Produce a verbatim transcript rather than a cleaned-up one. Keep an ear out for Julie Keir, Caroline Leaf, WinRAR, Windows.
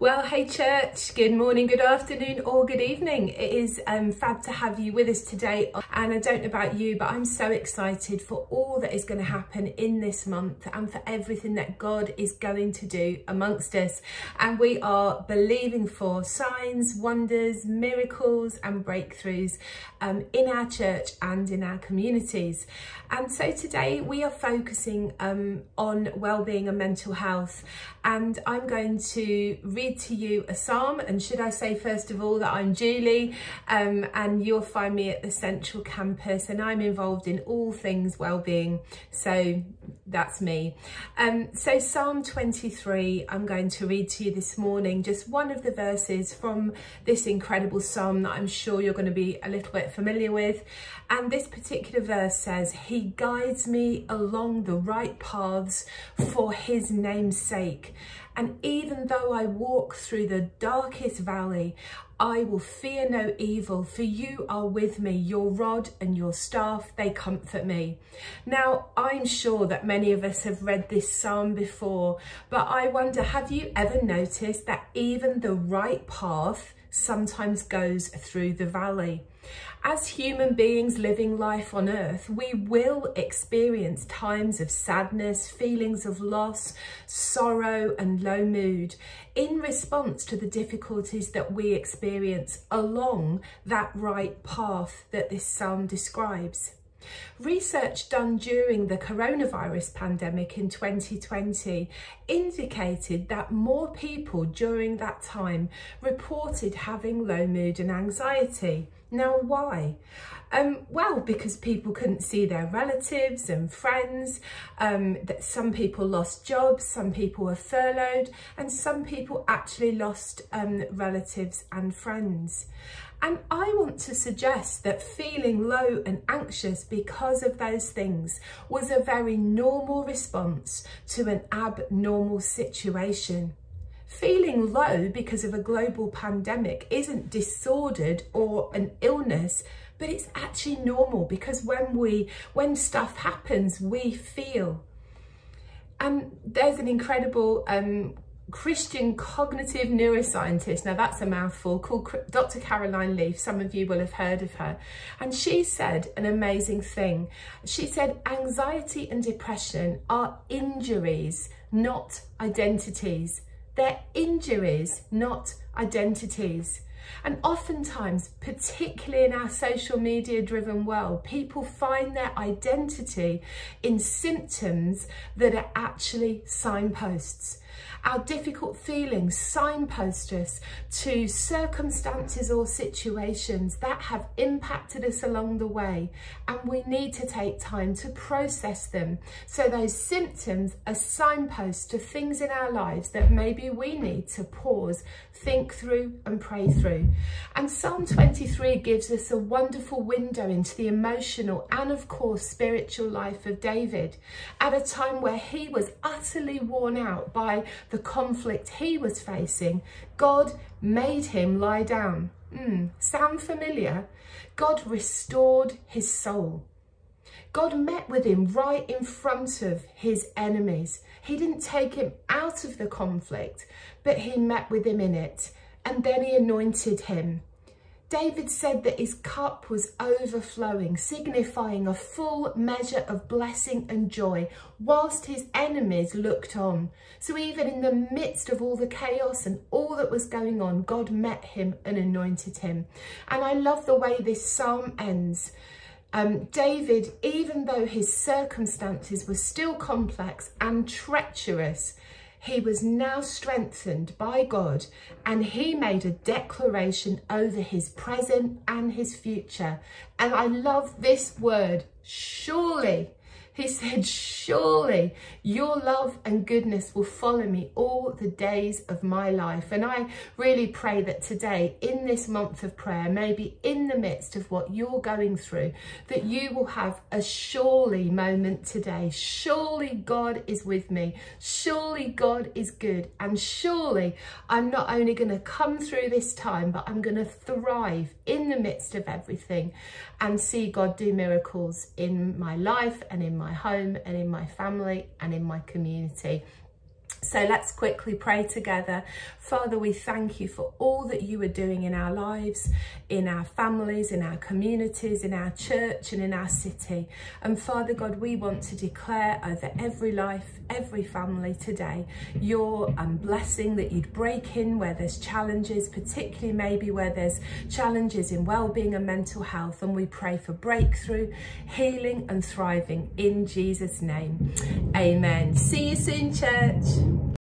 Well, hey church, good morning, good afternoon or good evening. It is um, fab to have you with us today, and I don't know about you, but I'm so excited for all that is going to happen in this month and for everything that God is going to do amongst us. And we are believing for signs, wonders, miracles and breakthroughs um, in our church and in our communities. And so today we are focusing um, on well-being and mental health, and I'm going to read to you a psalm. And should I say first of all that I'm Julie, um, and you'll find me at the Central Campus, and I'm involved in all things well-being, so that's me. Um, so Psalm twenty-three, I'm going to read to you this morning just one of the verses from this incredible psalm that I'm sure you're going to be a little bit familiar with. And this particular verse says, "He guides me along the right paths for his name's sake. And even though I walk through the darkest valley, I will fear no evil, for you are with me. Your rod and your staff, they comfort me." Now, I'm sure that many of us have read this psalm before, but I wonder, have you ever noticed that even the right path sometimes goes through the valley? As human beings living life on earth, we will experience times of sadness, feelings of loss, sorrow and low mood in response to the difficulties that we experience along that right path that this psalm describes. Research done during the coronavirus pandemic in twenty twenty indicated that more people during that time reported having low mood and anxiety. Now, why? Um, well, because people couldn't see their relatives and friends, um, that some people lost jobs, some people were furloughed, and some people actually lost um, relatives and friends. And I want to suggest that feeling low and anxious because of those things was a very normal response to an abnormal situation. Feeling low because of a global pandemic isn't disordered or an illness, but it's actually normal, because when we, when stuff happens, we feel. And there's an incredible um, Christian cognitive neuroscientist, now that's a mouthful, called Doctor Caroline Leaf. Some of you will have heard of her. And she said an amazing thing. She said, "Anxiety and depression are injuries, not identities." They're injuries, not identities. And oftentimes, particularly in our social media driven world, people find their identity in symptoms that are actually signposts. Our difficult feelings signpost us to circumstances or situations that have impacted us along the way, and we need to take time to process them. So those symptoms are signposts to things in our lives that maybe we need to pause, think through and pray through. And Psalm twenty-three gives us a wonderful window into the emotional and of course spiritual life of David at a time where he was utterly worn out by the conflict he was facing. God made him lie down. Mm, sound familiar? God restored his soul. God met with him right in front of his enemies. He didn't take him out of the conflict, but he met with him in it, and then he anointed him. David said that his cup was overflowing, signifying a full measure of blessing and joy, whilst his enemies looked on. So even in the midst of all the chaos and all that was going on, God met him and anointed him. And I love the way this psalm ends. Um, David, even though his circumstances were still complex and treacherous, he was now strengthened by God, and he made a declaration over his present and his future. And I love this word, surely. He said, "Surely your love and goodness will follow me all the days of my life." And I really pray that today, in this month of prayer, maybe in the midst of what you're going through, that you will have a surely moment today. Surely God is with me. Surely God is good. And surely I'm not only going to come through this time, but I'm going to thrive in the midst of everything and see God do miracles in my life and in my my home and in my family and in my community. So let's quickly pray together. Father, we thank you for all that you are doing in our lives, in our families, in our communities, in our church and in our city. And Father God, we want to declare over every life, every family today, your um, blessing, that you'd break in where there's challenges, particularly maybe where there's challenges in well-being and mental health. And we pray for breakthrough, healing and thriving in Jesus' name. Amen. See you soon, church.